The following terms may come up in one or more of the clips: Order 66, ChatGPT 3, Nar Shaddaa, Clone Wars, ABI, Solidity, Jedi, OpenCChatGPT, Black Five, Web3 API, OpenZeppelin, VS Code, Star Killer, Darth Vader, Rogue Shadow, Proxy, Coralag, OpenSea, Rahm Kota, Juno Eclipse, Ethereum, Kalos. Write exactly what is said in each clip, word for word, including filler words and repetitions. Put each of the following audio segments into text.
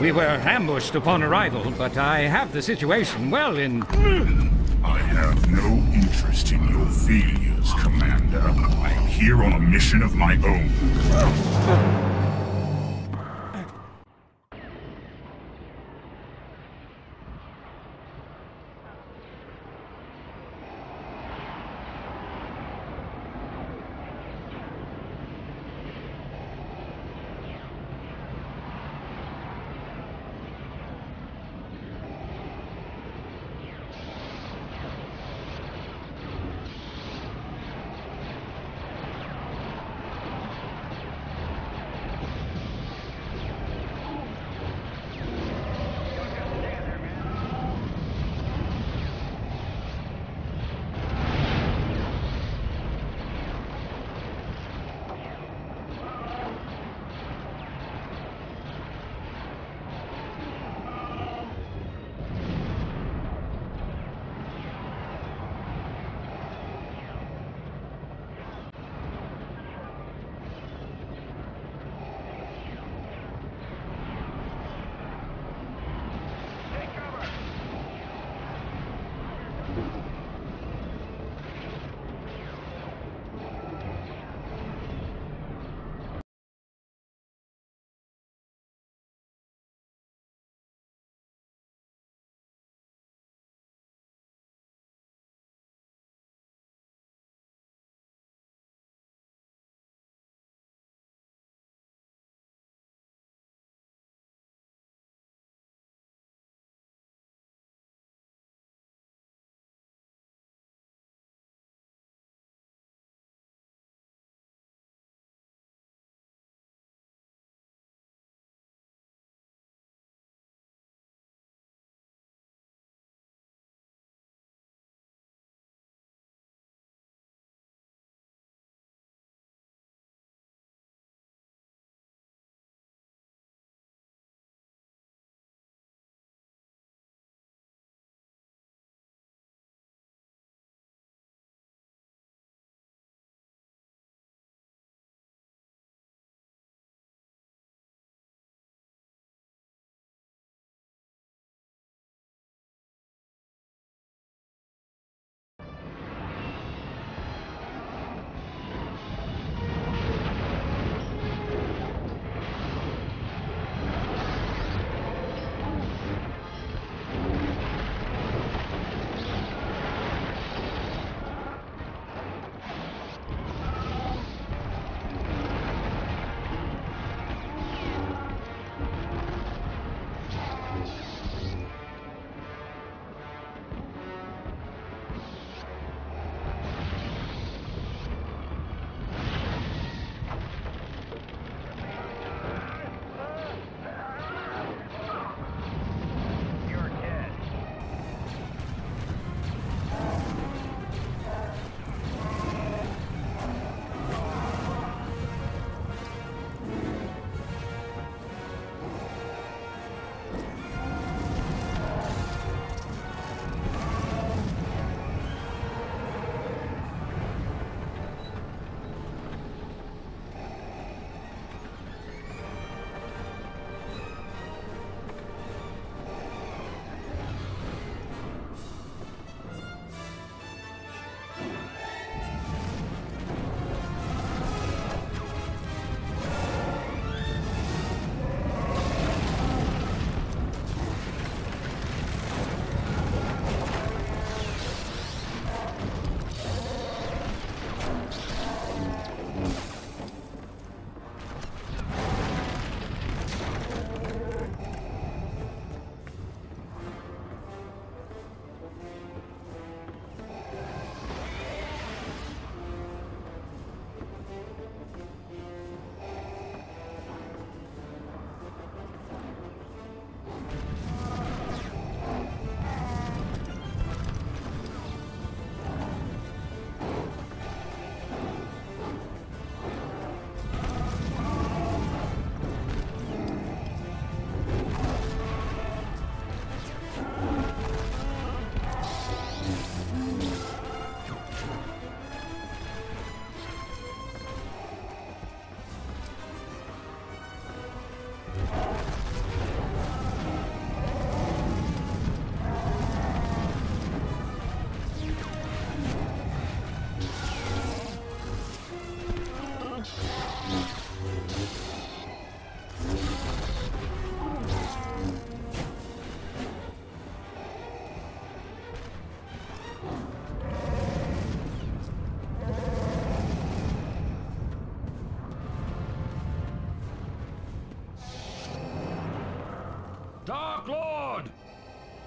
We were ambushed upon arrival, but I have the situation well in... I have no interest in your failures, Commander. I am here on a mission of my own.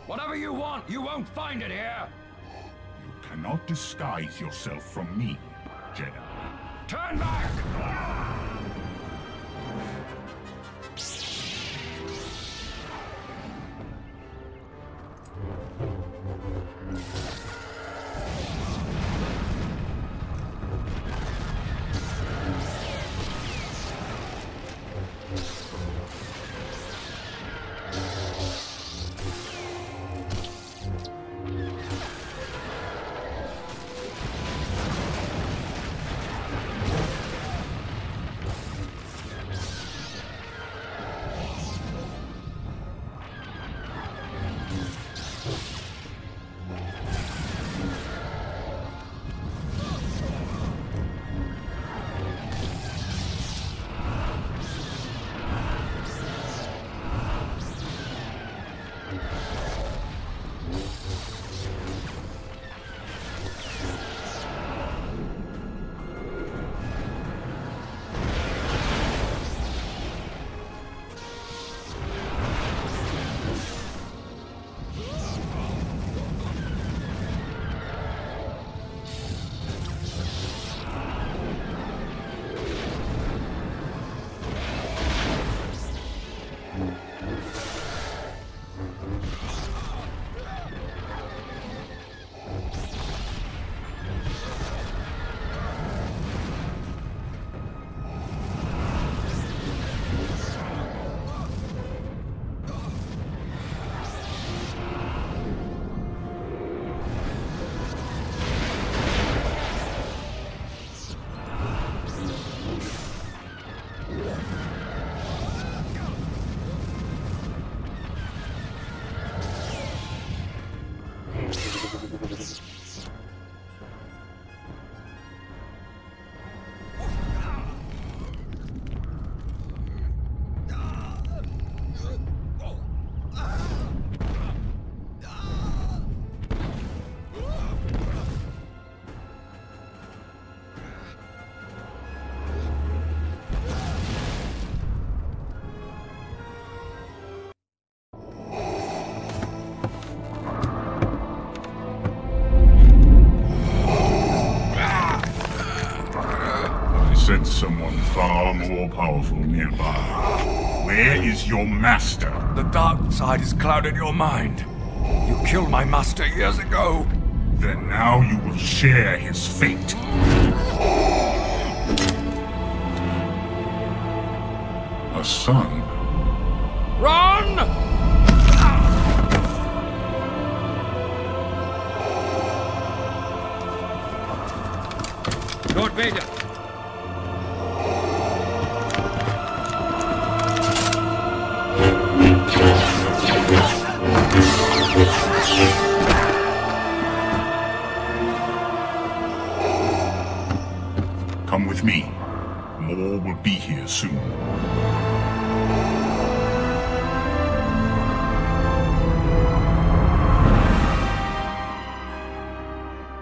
Whatever you want, you won't find it here! You cannot disguise yourself from me, Jedi. Turn back! Powerful nearby. Where is your master? The dark side has clouded your mind. You killed my master years ago. Then now you will share his fate. A son. Run! Lord Vader. Come with me. More will be here soon.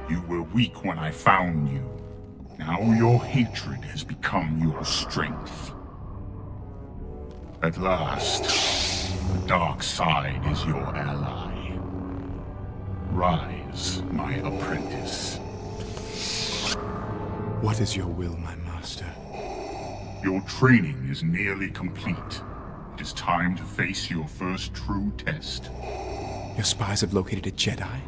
You were weak when I found you. Now your hatred has become your strength. At last. The dark side is your ally. Rise, my apprentice. What is your will, my master? Your training is nearly complete. It is time to face your first true test. Your spies have located a Jedi?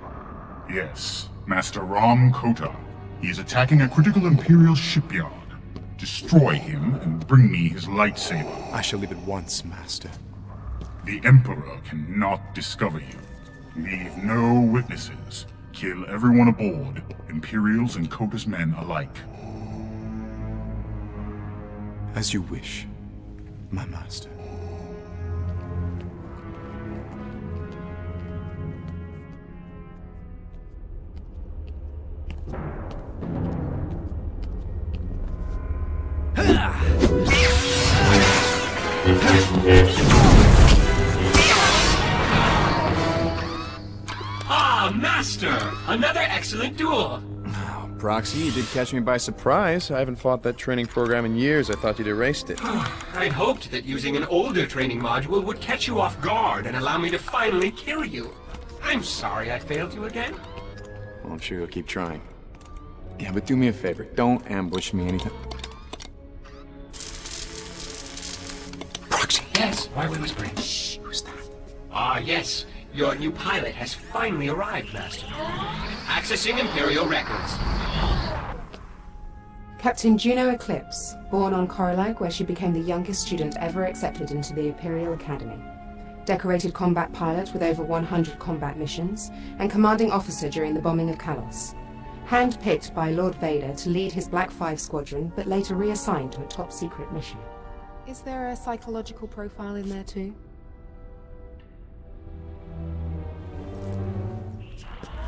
Yes, Master Rahm Kota. He is attacking a critical Imperial shipyard. Destroy him and bring me his lightsaber. I shall leave at once, Master. The Emperor cannot discover you. Leave no witnesses. Kill everyone aboard, Imperials and Kota's men alike. As you wish, my master. Another excellent duel! Oh, Proxy, you did catch me by surprise. I haven't fought that training program in years. I thought you'd erased it. I'd hoped that using an older training module would catch you off guard and allow me to finally kill you. I'm sorry I failed you again. Well, I'm sure you'll keep trying. Yeah, but do me a favor. Don't ambush me anytime. Proxy! Yes, why we whispering? Shh, who's that? Ah, uh, yes. Your new pilot has finally arrived, Master. Accessing Imperial records. Captain Juno Eclipse, born on Coralag, where she became the youngest student ever accepted into the Imperial Academy. Decorated combat pilot with over one hundred combat missions, and commanding officer during the bombing of Kalos. Handpicked by Lord Vader to lead his Black Five squadron, but later reassigned to a top-secret mission. Is there a psychological profile in there too?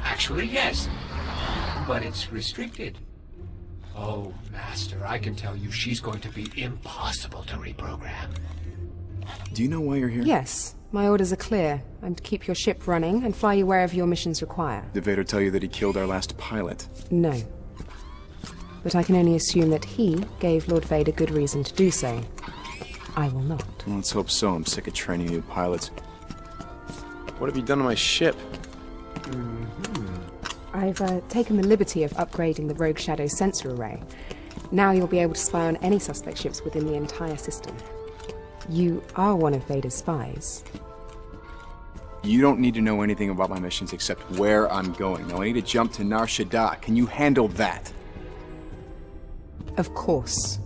Actually, yes. But it's restricted. Oh, Master, I can tell you she's going to be impossible to reprogram. Do you know why you're here? Yes. My orders are clear. I'm to keep your ship running and fly you wherever your missions require. Did Vader tell you that he killed our last pilot? No. But I can only assume that he gave Lord Vader good reason to do so. I will not. Well, let's hope so. I'm sick of training new pilots. What have you done to my ship? Mm-hmm. I've uh, taken the liberty of upgrading the Rogue Shadow sensor array. Now you'll be able to spy on any suspect ships within the entire system. You are one of Vader's spies. You don't need to know anything about my missions except where I'm going. Now I need to jump to Nar Shaddaa. Can you handle that? Of course.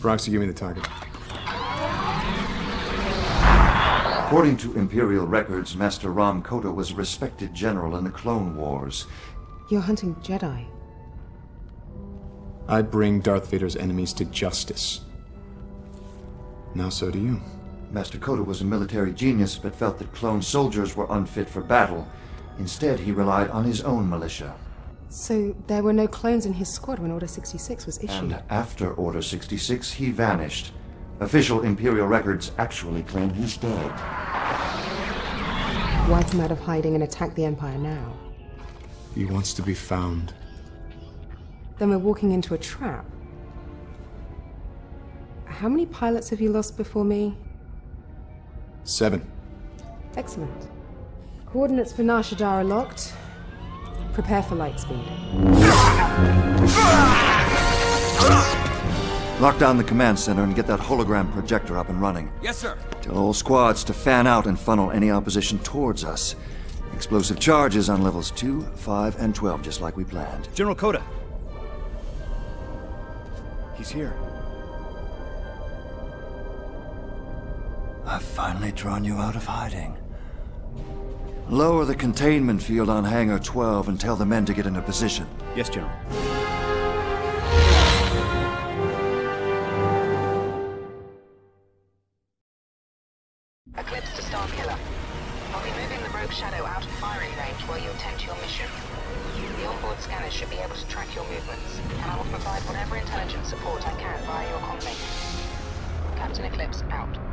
Proxy, give me the target. According to Imperial records, Master Rahm Kota was a respected general in the Clone Wars. You're hunting Jedi. I bring Darth Vader's enemies to justice. Now so do you. Master Kota was a military genius, but felt that clone soldiers were unfit for battle. Instead, he relied on his own militia. So, there were no clones in his squad when Order sixty-six was issued? And after Order sixty-six, he vanished. Official Imperial records actually claim he's dead. Why come out of hiding and attack the Empire now? He wants to be found. Then we're walking into a trap. How many pilots have you lost before me? Seven. Excellent. Coordinates for Nar Shaddaa are locked. Prepare for light speed. Lock down the command center and get that hologram projector up and running. Yes, sir. Tell all squads to fan out and funnel any opposition towards us. Explosive charges on levels two, five, and twelve, just like we planned. General Kota. He's here. I've finally drawn you out of hiding. Lower the containment field on Hangar twelve and tell the men to get into position. Yes, General. Eclipse to Star Killer. I'll be moving the Rogue Shadow out of firing range while you attend to your mission. The onboard scanners should be able to track your movements, and I will provide whatever intelligence support I can via your comlink. Captain Eclipse out.